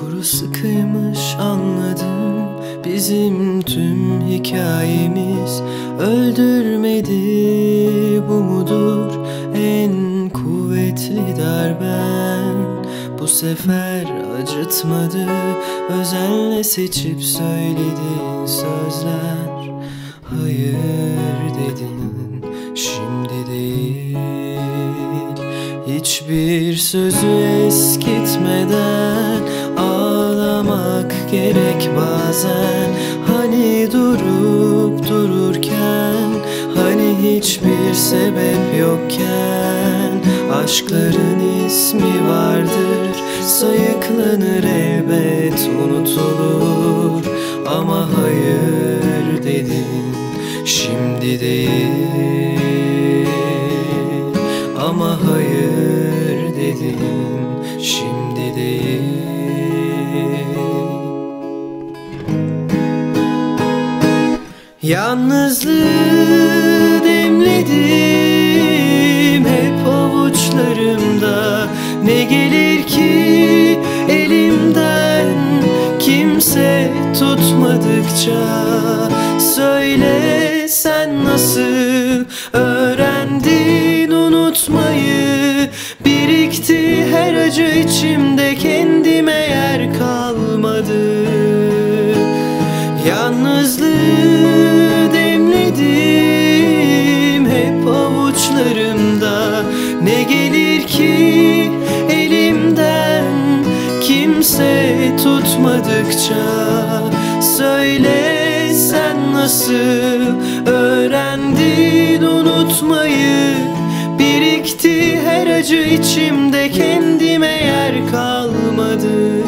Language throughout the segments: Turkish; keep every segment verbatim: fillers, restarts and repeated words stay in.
Kuru sıkıymış anladım, bizim tüm hikayemiz. Öldürmedi bu mudur en kuvvetli darben? Bu sefer acıtmadı, özenle seçip söylediğin sözler. Hayır dedin, şimdi değil. Hiçbir sözü eskitmeden ağlamak gerek bazen. Hani durup dururken, hani hiçbir sebep yokken, aşkların ismi vardır, sayıklanır elbet, unutulur. Ama hayır dedin, şimdi değil. Ama hayır dedin, şimdi değil. Yalnızlığı demledim hep avuçlarımda. Ne gelir ki elimden kimse tutmadıkça? Söyle, sen nasıl öğrendin unutmayı? Birikti her acı içimde, kendime yer kalmadı. Yalnızlığı demledim hep avuçlarımda. Ne gelir ki elimden kimse tutmadıkça? Söyle, sen nasıl öğrendin unutmayı? Birikti her acı içimde, kendime yer kalmadı.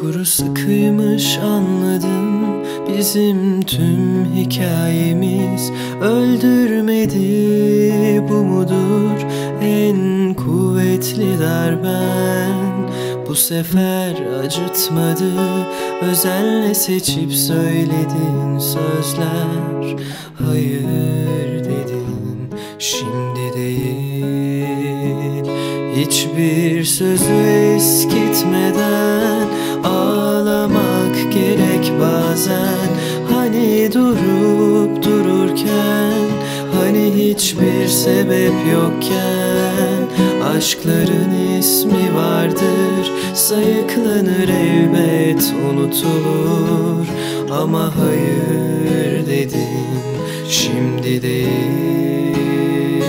Kuru sıkıymış anladım, bizim tüm hikayemiz. Öldürmedi bu mudur en kuvvetli darben? Bu sefer acıtmadı, özenle seçip söylediğin sözler. Hayır dedin, şimdi değil. Hiçbir sözü eskitmeden ağlamak gerek bazen. Hani durup dururken, hani hiçbir sebep yokken, aşkların ismi vardır, sayıklanır elbet, unutulur. Ama hayır dedin, şimdi değil.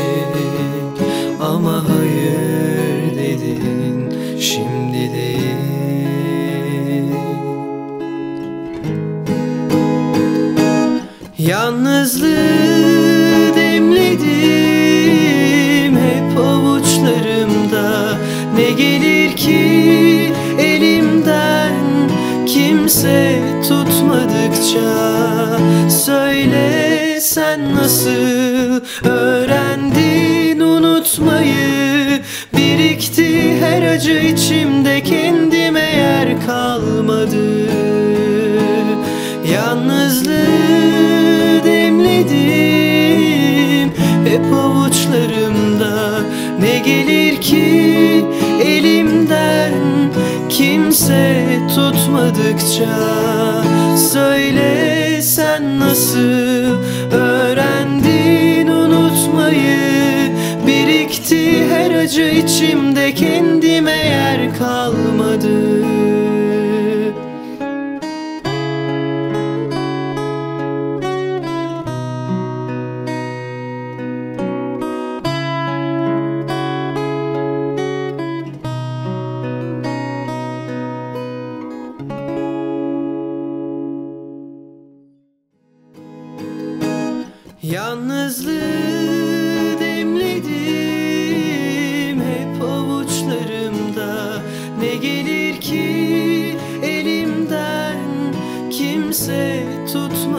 Ama hayır dedin, şimdi değil. Yalnızlığı demledim hep avuçlarımda. Ne gelir ki elimden kimse tutmadıkça? Söyle, sen nasıl öğrendin unutmayı? Birikti her acı içimde, kendime yer kalmadı. Yalnızlığı demledim hep avuçlarımda. Ne gelir ki elimden kimse tutmadıkça? Söyle, sen nasıl öğrendin unutmayı? Birikti her acı içimde, kendime yer kalmadı. Yalnızlığı demledim hep avuçlarımda. Ne gelir ki elimden kimse tutmaz.